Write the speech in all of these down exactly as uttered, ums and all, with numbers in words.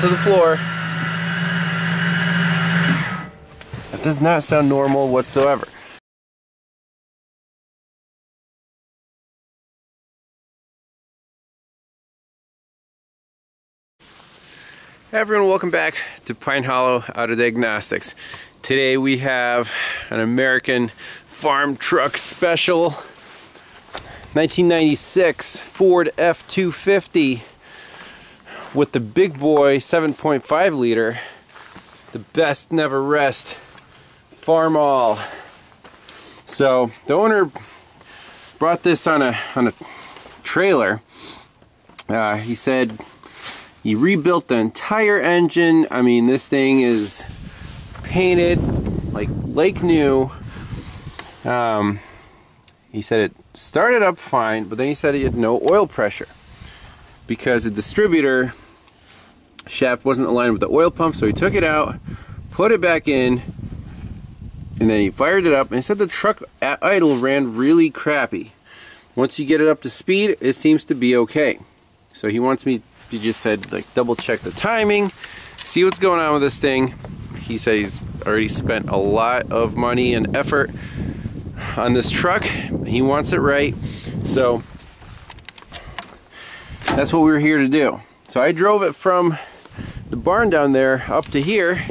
fell to the floor. That does not sound normal whatsoever. Hey everyone, welcome back to Pine Hollow Auto Diagnostics. Today we have an American farm truck special, nineteen ninety-six Ford F two fifty with the big boy seven point five liter, the best never rest, Farmall. So the owner brought this on a on a trailer. Uh, he said he rebuilt the entire engine. I mean, this thing is painted like like new. Um, he said it started up fine, but then he said he had no oil pressure because the distributor shaft wasn't aligned with the oil pump, so he took it out, put it back in, and then he fired it up, and he said the truck at idle ran really crappy. Once you get it up to speed, it seems to be okay. So he wants me to just said like double check the timing, see what's going on with this thing. He said he's already spent a lot of money and effort on this truck. He wants it right, so that's what we were here to do. So I drove it from the barn down there up to here,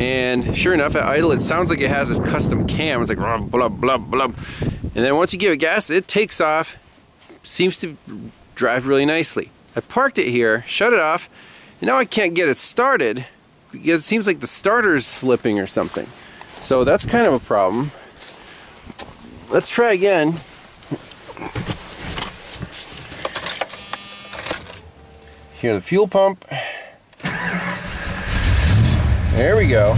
and sure enough at idle it sounds like it has a custom cam. It's like blub blub blub blub, and then once you give it gas it takes off, seems to drive really nicely. I parked it here, shut it off, and now I can't get it started because it seems like the starter's slipping or something, so that's kind of a problem. Let's try again. Hear the fuel pump. There we go.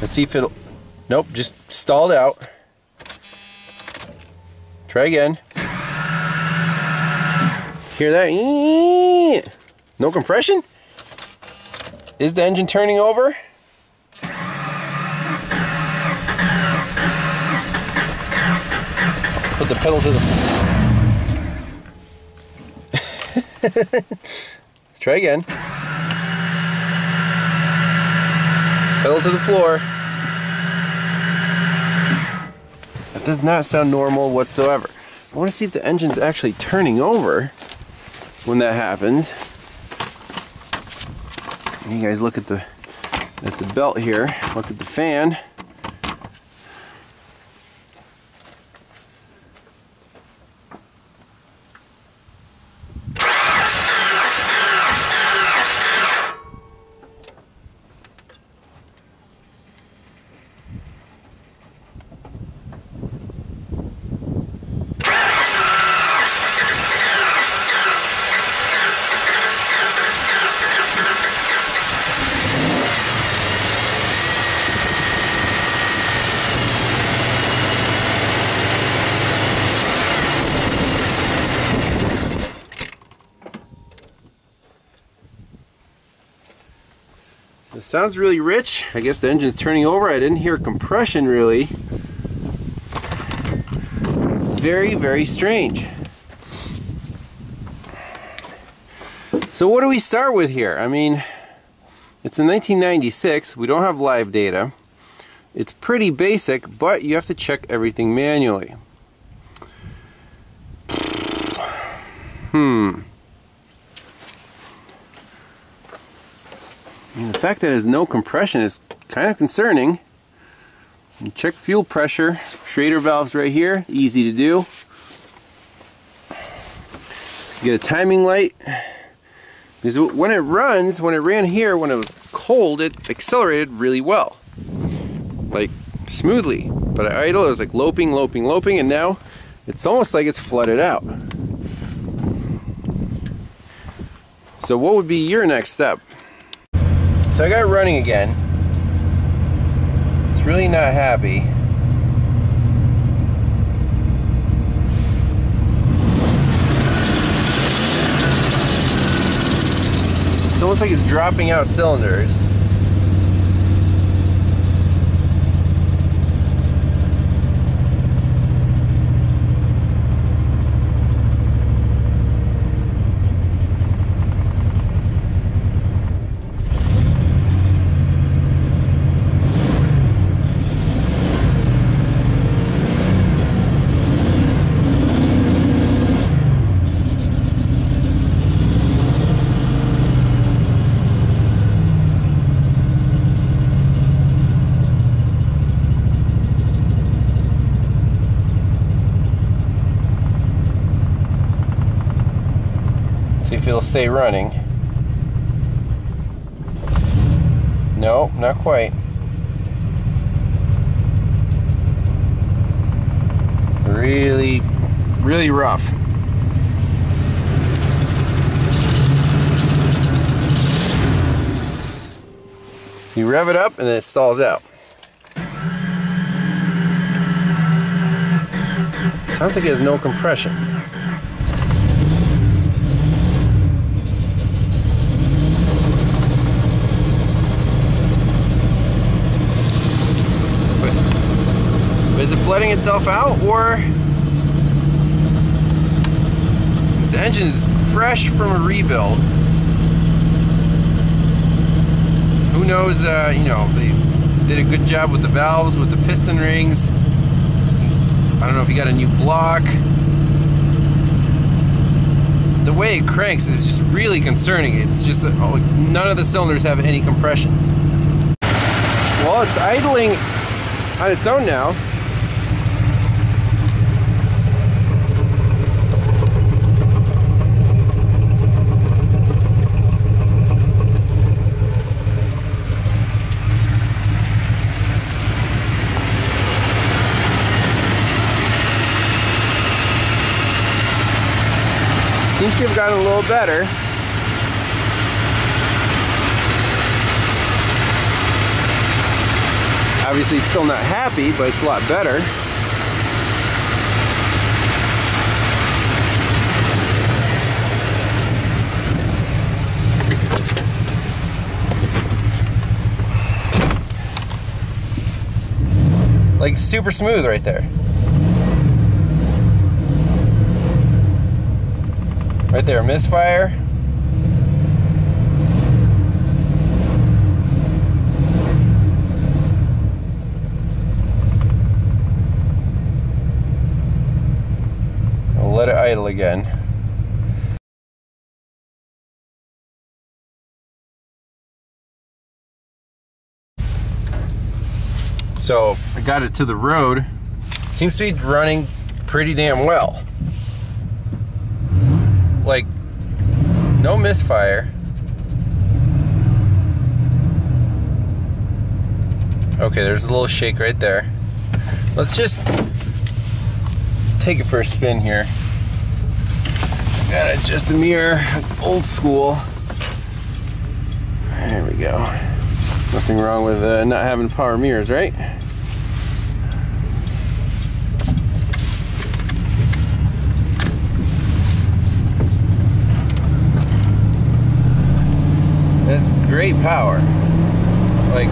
Let's see if it'll... Nope, just stalled out. Try again. Hear that? No compression? Is the engine turning over? Put the pedal to the... Let's try again. Pedal to the floor. That does not sound normal whatsoever. I want to see if the engine's actually turning over when that happens. You guys look at the at the belt here, look at the fan. It sounds really rich. I guess the engine's turning over. I didn't hear compression really. Very, very strange. So what do we start with here? I mean, it's in nineteen ninety-six. We don't have live data. It's pretty basic, but you have to check everything manually. Hmm. And the fact that there's no compression is kind of concerning. You check fuel pressure, Schrader valves right here, easy to do. You get a timing light. Because when it runs, when it ran here, when it was cold, it accelerated really well. Like, smoothly. But at idle, it was like loping, loping, loping, and now it's almost like it's flooded out. So what would be your next step? So I got it running again. It's really not happy. It's almost like it's dropping out cylinders. it'll stay running. No, not quite. Really, really rough. You rev it up and then it stalls out. Sounds like it has no compression. But is it flooding itself out, or this engine's fresh from a rebuild? Who knows, uh, you know, if they did a good job with the valves, with the piston rings. I don't know if you got a new block. The way it cranks is just really concerning. It's just that, oh, none of the cylinders have any compression. Well, it's idling on its own now. Seems to have gotten a little better. Obviously it's still not happy, but it's a lot better. Like super smooth right there. Right there, misfire. I'll let it idle again. So I got it to the road. Seems to be running pretty damn well. Like, no misfire. Okay, there's a little shake right there. Let's just take it for a spin here. Gotta adjust the mirror, old school. There we go. Nothing wrong with uh, not having power mirrors, right? That's great power. Like,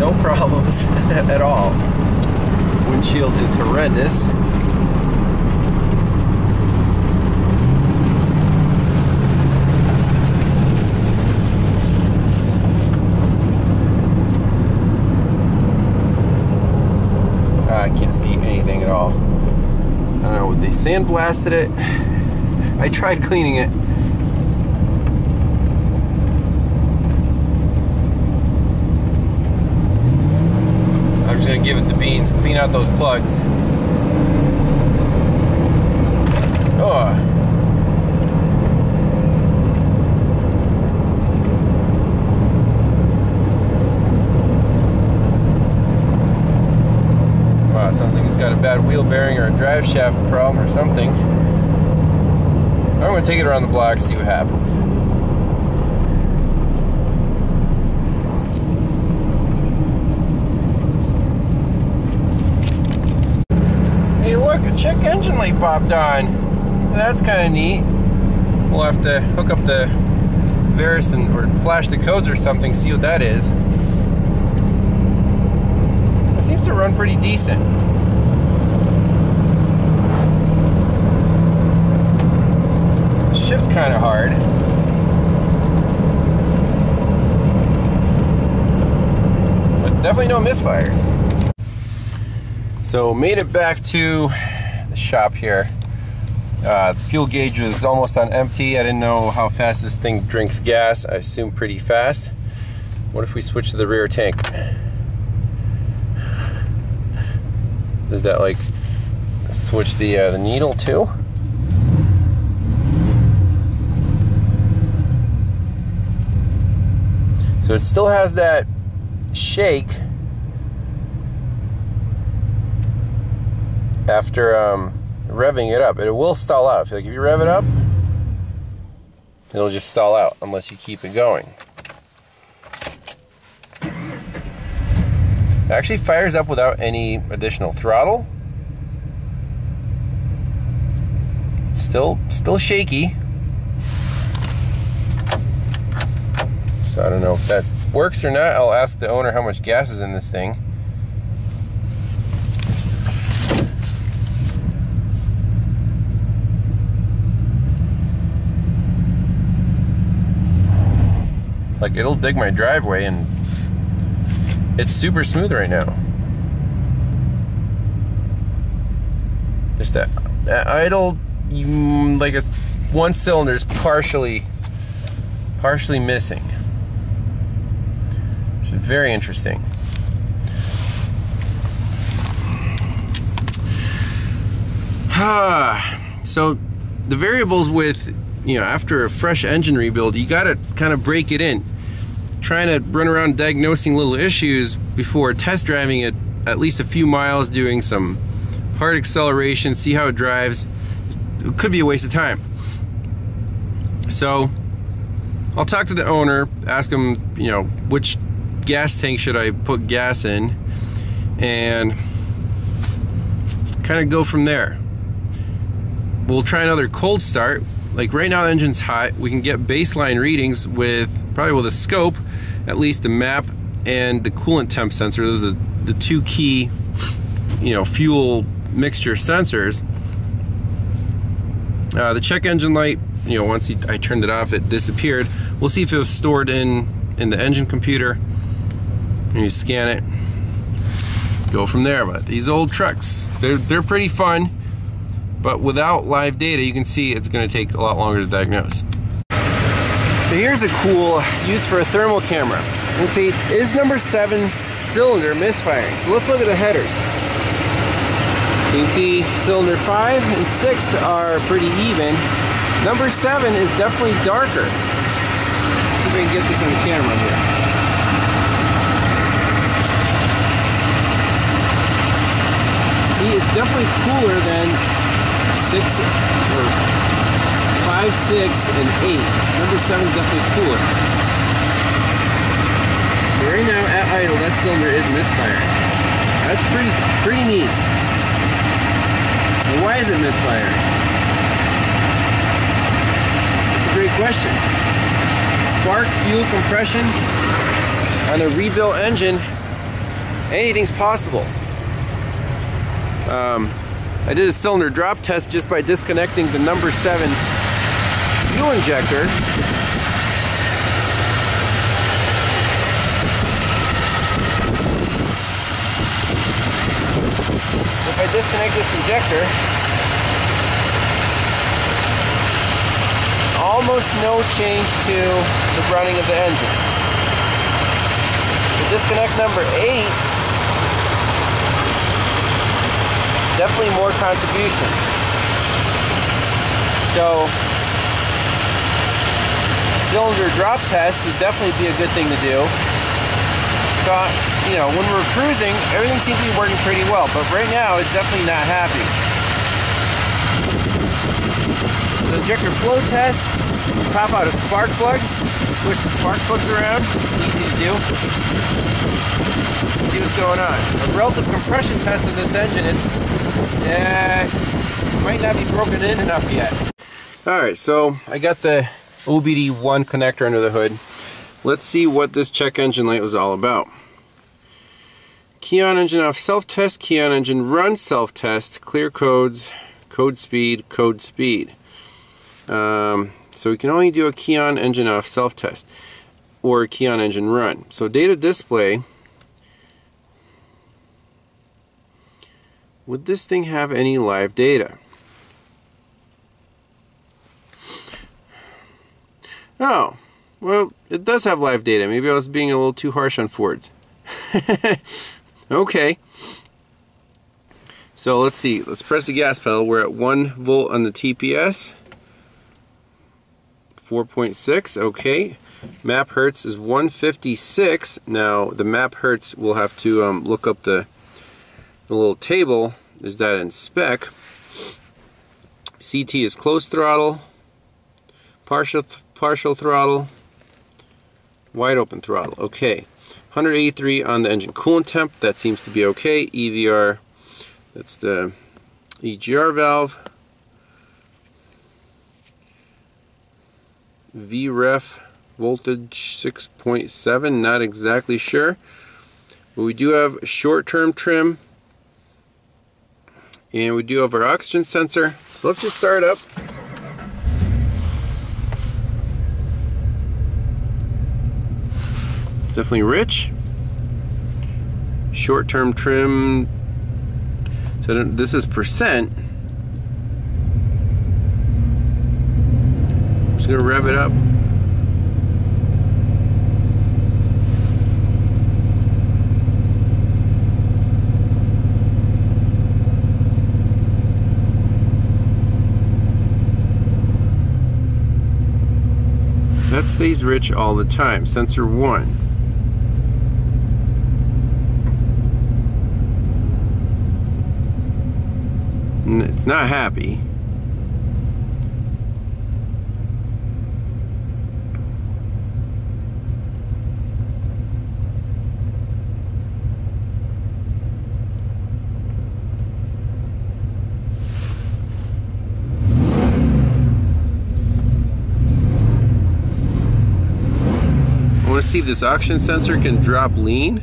no problems at all. Windshield is horrendous. Ah, I can't see anything at all. I don't know, they sandblasted it. I tried cleaning it. Gonna give it the beans, clean out those plugs. Oh. Wow, sounds like it's got a bad wheel bearing or a drive shaft problem or something. I'm gonna take it around the block, see what happens. Check engine light popped on. That's kind of neat. We'll have to hook up the Varis and or flash the codes or something, see what that is. It seems to run pretty decent. It shifts kind of hard. But definitely no misfires. So made it back to shop here. Uh, the fuel gauge was almost on empty. I didn't know how fast this thing drinks gas. I assume pretty fast. What if we switch to the rear tank? Does that like switch the uh, the needle too? So it still has that shake after um, revving it up. It will stall out. Like if you rev it up, it'll just stall out unless you keep it going. It actually fires up without any additional throttle. Still, still shaky. So I don't know if that works or not. I'll ask the owner how much gas is in this thing. Like, it'll dig my driveway, and it's super smooth right now. Just that, that idle, like a, one cylinder is partially, partially missing. Which is very interesting. So the variables with, you know, after a fresh engine rebuild, you gotta kind of break it in. Trying to run around diagnosing little issues before test driving it at least a few miles, doing some hard acceleration, see how it drives, it could be a waste of time. So I'll talk to the owner, ask him, you know, which gas tank should I put gas in, and kind of go from there. We'll try another cold start. Like right now the engine's hot, we can get baseline readings with, probably with a scope, at least the MAP and the coolant temp sensor. Those are the two key, you know, fuel mixture sensors. Uh, the check engine light, you know, once he, I turned it off, it disappeared. We'll see if it was stored in, in the engine computer. And you scan it, go from there. But these old trucks, they're, they're pretty fun. But without live data, you can see it's going to take a lot longer to diagnose. So here's a cool use for a thermal camera. You can see, is number seven cylinder misfiring? So let's look at the headers. You can see cylinder five and six are pretty even. Number seven is definitely darker. Let's see if we can get this on the camera here. See, it's definitely cooler than six, or five, six, and eight. Number seven is definitely cooler. Right now at idle, that cylinder is misfiring. That's pretty, pretty neat. And why is it misfiring? That's a great question. Spark, fuel compression on a rebuilt engine. Anything's possible. Um. I did a cylinder drop test just by disconnecting the number seven fuel injector. If I disconnect this injector, almost no change to the running of the engine. To disconnect number eight, definitely more contribution. So, cylinder drop test would definitely be a good thing to do. So, you know, when we're cruising, everything seems to be working pretty well, but right now it's definitely not happy. The injector flow test, pop out a spark plug, switch the spark plugs around, easy to do. See what's going on. A relative compression test of this engine, it's Yeah, it might not be broken in enough yet. Alright, so I got the O B D one connector under the hood. Let's see what this check engine light was all about. Key on engine off self-test, key on engine run self-test, clear codes, code speed, code speed. Um, so we can only do a key on engine off self-test or a key on engine run. So data display. Would this thing have any live data? Oh, well, it does have live data. Maybe I was being a little too harsh on Fords. Okay. So let's see. Let's press the gas pedal. We're at one volt on the T P S. four point six, okay. map hertz is one fifty-six. Now the map hertz, we'll have to um, look up the, the little table. Is that in spec? C T is closed throttle, partial th partial throttle, wide open throttle. Okay, one eighty-three on the engine coolant temp. That seems to be okay. E V R, that's the E G R valve. V ref voltage six point seven, not exactly sure, but we do have short-term trim and we do have our oxygen sensor. So let's just start up. It's definitely rich. Short-term trim, so this is percent. I'm just gonna rev it up. That stays rich all the time. Sensor one. And it's not happy. I want to see if this oxygen sensor can drop lean.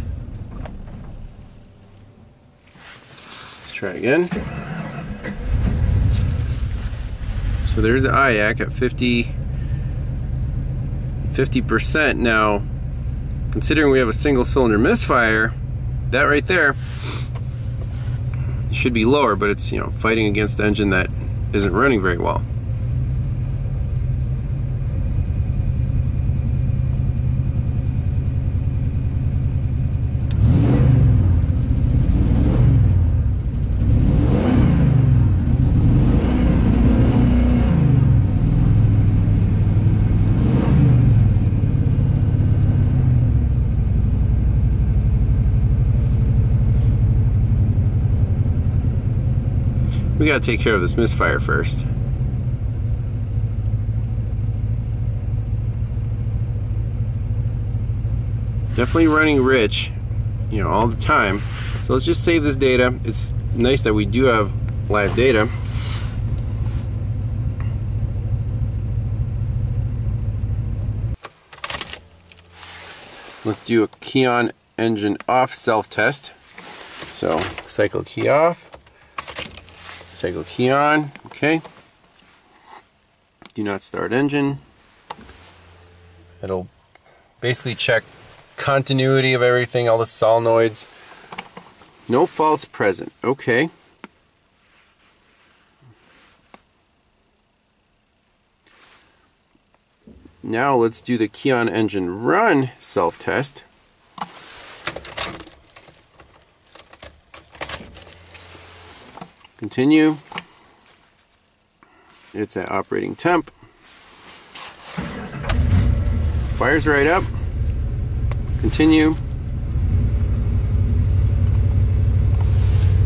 Let's try again. So there's the I A C at fifty percent. Now, considering we have a single cylinder misfire, that right there should be lower, but it's, you know, fighting against the engine that isn't running very well. We gotta take care of this misfire first. Definitely running rich, you know, all the time. So let's just save this data. It's nice that we do have live data. Let's do a key on, engine off self-test. So cycle key off. Cycle key on, okay. Do not start engine. It'll basically check continuity of everything, all the solenoids. No faults present, okay. Now let's do the key on engine run self-test. Continue. It's at operating temp. Fires right up. Continue.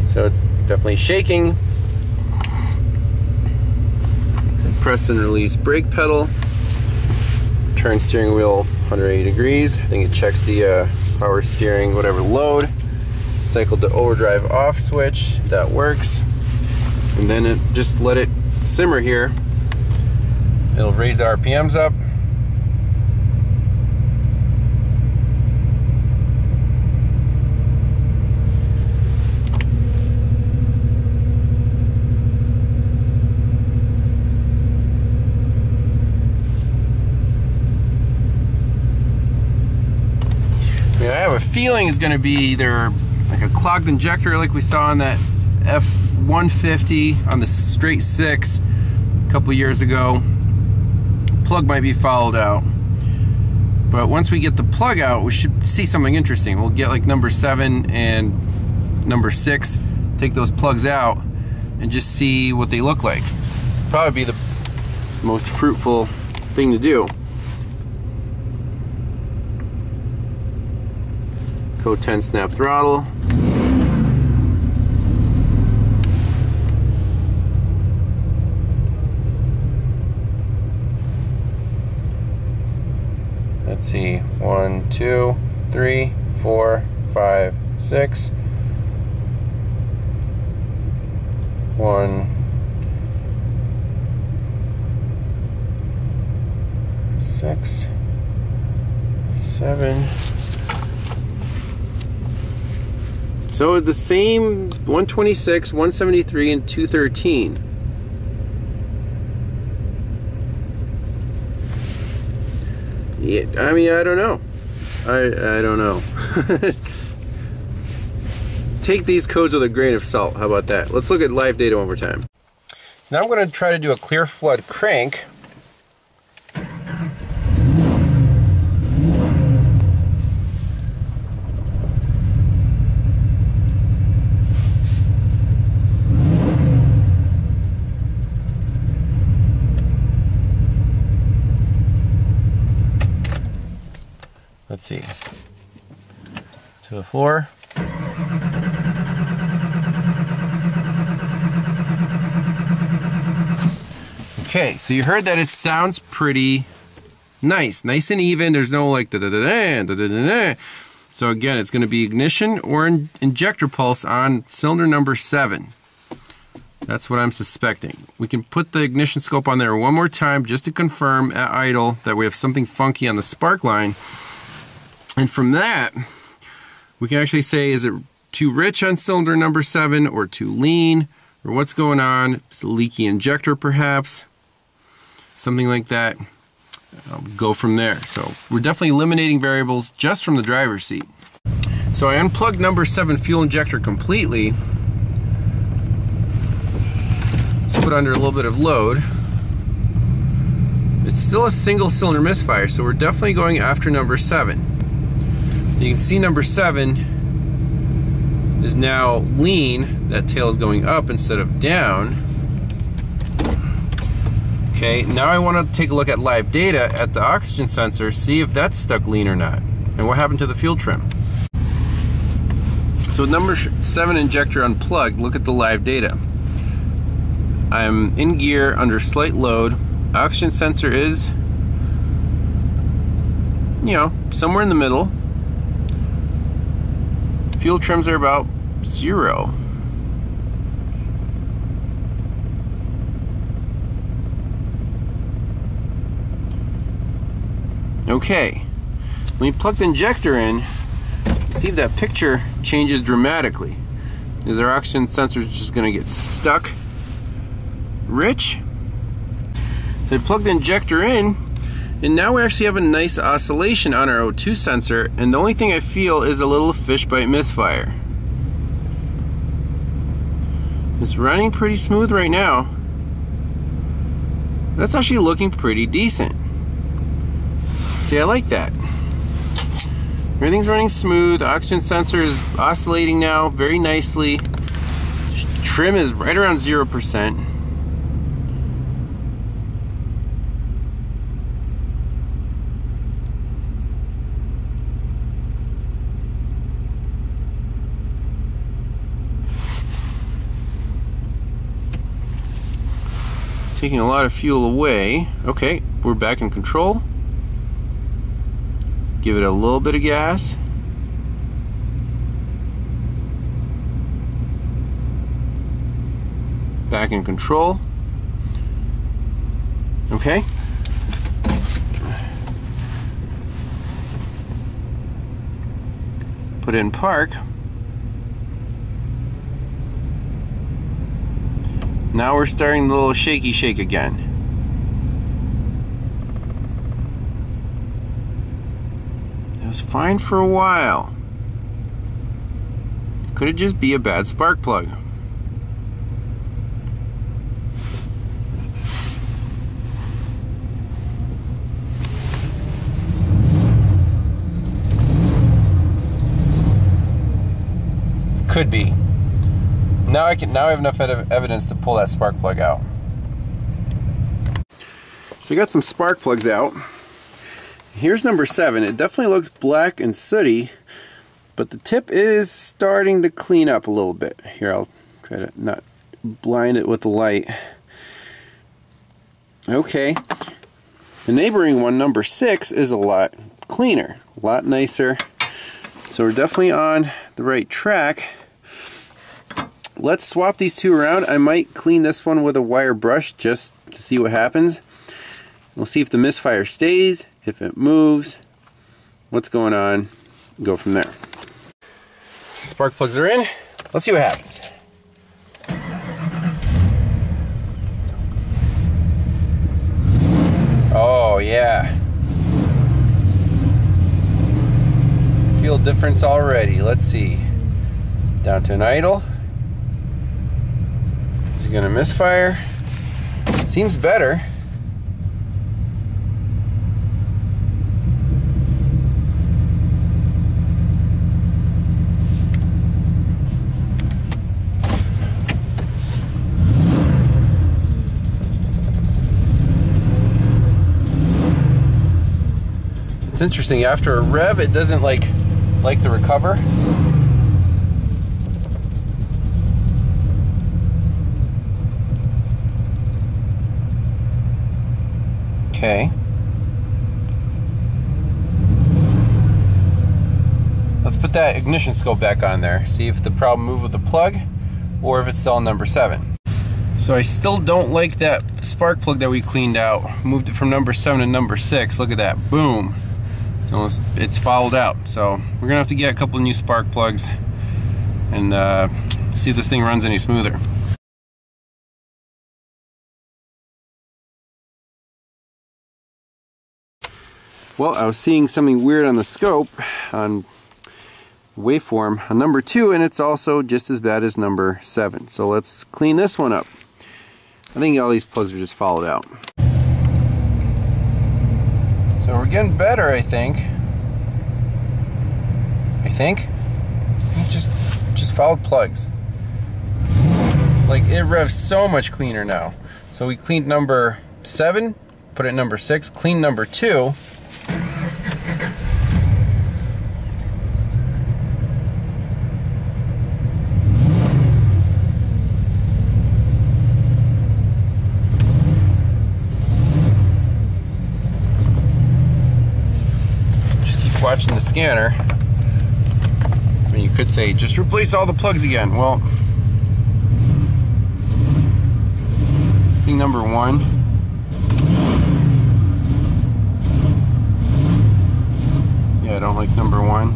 So it's definitely shaking. Press and release brake pedal. Turn steering wheel one hundred eighty degrees. I think it checks the uh, power steering, whatever load. Cycle to overdrive off switch. That works. And then it, just let it simmer here. It'll raise the R P Ms up. I mean, I have a feeling it's going to be either like a clogged injector, like we saw in that F one fifty on the straight six a couple years ago. Plug might be fouled out, but once we get the plug out, we should see something interesting. We'll get like number seven and number six, take those plugs out and just see what they look like. Probably be the most fruitful thing to do. O ten snap throttle. Let's see, one, two, three, four, five, six. One, six, seven. So the same one twenty-six, one seventy-three, and two thirteen. Yeah, I mean, I don't know. I, I don't know. Take these codes with a grain of salt. How about that? Let's look at live data one more time. So now I'm going to try to do a clear flood crank. Let's see, to the floor. Okay, so you heard that it sounds pretty nice, nice and even. There's no like da da da da da da da. So again, it's going to be ignition or in injector pulse on cylinder number seven. That's what I'm suspecting. We can put the ignition scope on there one more time just to confirm at idle that we have something funky on the spark line. And from that, we can actually say, is it too rich on cylinder number seven or too lean? Or what's going on? It's a leaky injector perhaps, something like that. I'll go from there. So we're definitely eliminating variables just from the driver's seat. So I unplugged number seven fuel injector completely. Let's put under a little bit of load. It's still a single cylinder misfire, so we're definitely going after number seven. You can see number seven is now lean. That tail is going up instead of down. Okay, now I want to take a look at live data at the oxygen sensor, see if that's stuck lean or not, and what happened to the fuel trim. So with number seven injector unplugged, look at the live data. I'm in gear under slight load. Oxygen sensor is, you know, somewhere in the middle. Fuel trims are about zero. Okay, when you plug the injector in, see if that picture changes dramatically. Is our oxygen sensor just going to get stuck rich? So I plug the injector in, and now we actually have a nice oscillation on our O two sensor, and the only thing I feel is a little fish bite misfire. It's running pretty smooth right now. That's actually looking pretty decent. See, I like that. Everything's running smooth. The oxygen sensor is oscillating now very nicely. Trim is right around zero percent. Taking a lot of fuel away. Okay, we're back in control. Give it a little bit of gas. Back in control. Okay. Put it in park. Now we're starting the little shaky shake again. It was fine for a while. Could it just be a bad spark plug? Could be. Now I can. Now I have enough evidence to pull that spark plug out. So we got some spark plugs out. Here's number seven. It definitely looks black and sooty. But the tip is starting to clean up a little bit. Here, I'll try to not blind it with the light. Okay. The neighboring one, number six, is a lot cleaner, a lot nicer. So we're definitely on the right track. Let's swap these two around. I might clean this one with a wire brush just to see what happens. We'll see if the misfire stays, if it moves, what's going on, go from there. Spark plugs are in. Let's see what happens. Oh yeah. Feel difference already. Let's see. Down to an idle. Is it gonna misfire? Seems better. It's interesting, after a rev it doesn't like like to recover. Okay. Let's put that ignition scope back on there, see if the problem moved with the plug or if it's cell number seven. So I still don't like that spark plug that we cleaned out. Moved it from number seven to number six. Look at that, boom. So it's fouled out, so we're gonna have to get a couple new spark plugs and uh, see if this thing runs any smoother. Well, I was seeing something weird on the scope on waveform on number two, and it's also just as bad as number seven. So let's clean this one up. I think all these plugs are just fouled out. So we're getting better, I think. I think. Just, just fouled plugs. Like, it revs so much cleaner now. So we cleaned number seven, put it number six, cleaned number two. Watching the scanner. I mean, you could say just replace all the plugs again. Well, thing number one. Yeah, I don't like number one.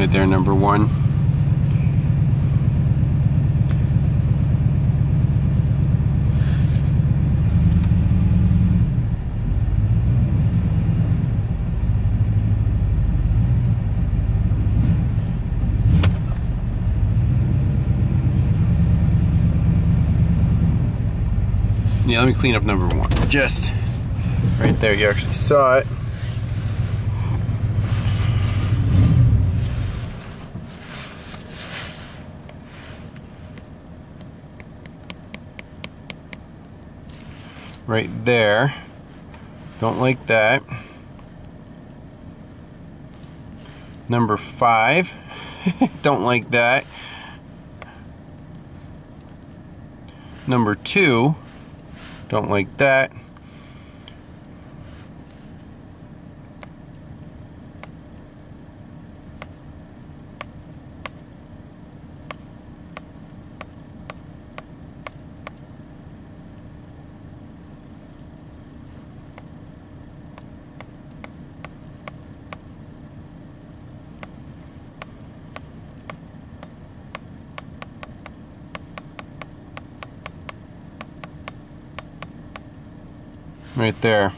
Right there, number one. Yeah, let me clean up number one. Just right there, you actually saw it. Right there. Don't like that. Number five. Don't like that. Number two. Don't like that. Right there.